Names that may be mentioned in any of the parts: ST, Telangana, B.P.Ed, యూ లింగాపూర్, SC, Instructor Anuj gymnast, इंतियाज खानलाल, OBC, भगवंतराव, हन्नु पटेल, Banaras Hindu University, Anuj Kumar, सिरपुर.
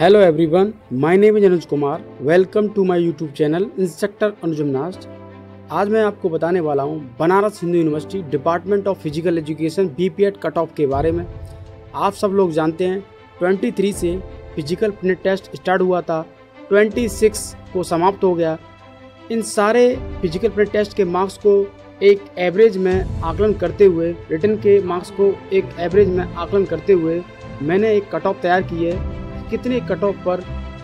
Hello everyone, my name is Anuj Kumar. Welcome to my YouTube channel Instructor Anuj gymnast. आज मैं आपको बताने वाला हूँ Banaras Hindu university department of physical education B.P.Ed cut off के बारे में। आप सब लोग जानते हैं 23 से फिजिकल फिटनेस टेस्ट स्टार्ट हुआ था, 26 को समाप्त हो गया। इन सारे फिजिकल फिटनेस टेस्ट के मार्क्स को एक एवरेज में आकलन करते हुए, रिटन के मार्क्स को एक एवरेज में आकलन करते हुए मैंने एक कट ऑफ तैयार की है, कितने कट ऑफ पर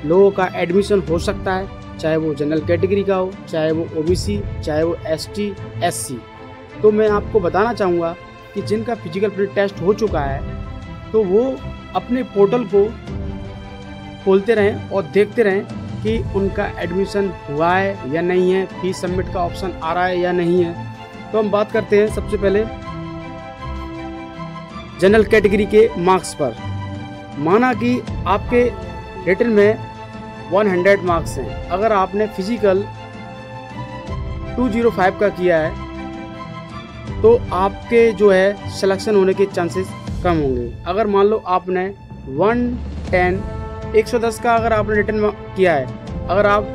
लोगों का एडमिशन हो सकता है, चाहे वो जनरल कैटेगरी का हो, चाहे वो OBC, चाहे वो ST SC। तो मैं आपको बताना चाहूँगा कि जिनका फिजिकल फिटनेस टेस्ट हो चुका है तो वो अपने पोर्टल को खोलते रहें और देखते रहें कि उनका एडमिशन हुआ है या नहीं है, फीस सबमिट का ऑप्शन आ रहा है या नहीं है। तो हम बात करते हैं सबसे पहले जनरल कैटेगरी के मार्क्स पर। माना कि आपके रिटन में 100 मार्क्स हैं, अगर आपने फिजिकल 205 का किया है तो आपके जो है सिलेक्शन होने के चांसेस कम होंगे। अगर मान लो आपने 110 का अगर आपने रिटन किया है, अगर आप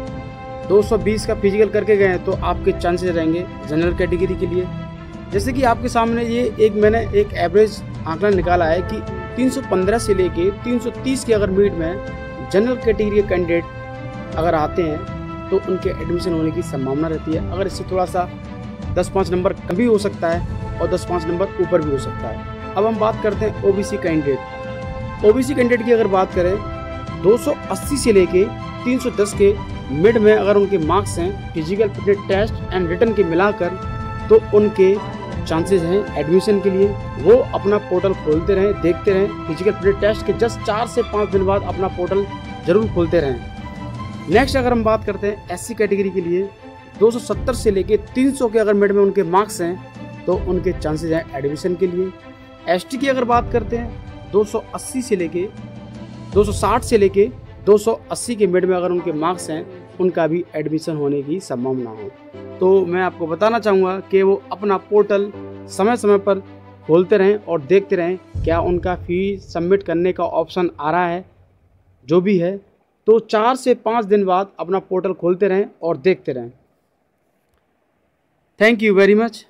220 का फिजिकल करके गए हैं तो आपके चांसेस रहेंगे जनरल कैटेगरी के लिए। जैसे कि आपके सामने ये एक मैंने एक एवरेज आंकड़ा निकाला है कि 315 से लेके 330 के अगर मीट में जनरल कैटेगरी के कैंडिडेट अगर आते हैं तो उनके एडमिशन होने की संभावना रहती है। अगर इससे थोड़ा सा 10-5 नंबर कम भी हो सकता है और 10-5 नंबर ऊपर भी हो सकता है। अब हम बात करते हैं OBC कैंडिडेट। OBC कैंडिडेट की अगर बात करें 280 से लेके 310 के मिड में अगर उनके मार्क्स हैं physical fitness test and written के मिलाकर, तो उनके चांसेस हैं एडमिशन के लिए। वो अपना पोर्टल खोलते रहें, देखते रहें, फिजिकल फिटनेस टेस्ट के जस्ट 4 से 5 दिन बाद अपना पोर्टल जरूर खोलते रहें। नेक्स्ट अगर हम बात करते हैं SC कैटेगरी के लिए 270 से लेके 300 के अगर मिड में उनके मार्क्स हैं तो उनके चांसेज हैं एडमिशन के लिए। ST की अगर बात करते हैं 260 से लेके 280 के मिड में अगर उनके मार्क्स हैं, उनका भी एडमिशन होने की संभावना हो। तो मैं आपको बताना चाहूँगा कि वो अपना पोर्टल समय समय पर खोलते रहें और देखते रहें क्या उनका फीस सबमिट करने का ऑप्शन आ रहा है, जो भी है। तो 4 से 5 दिन बाद अपना पोर्टल खोलते रहें और देखते रहें। Thank you very much.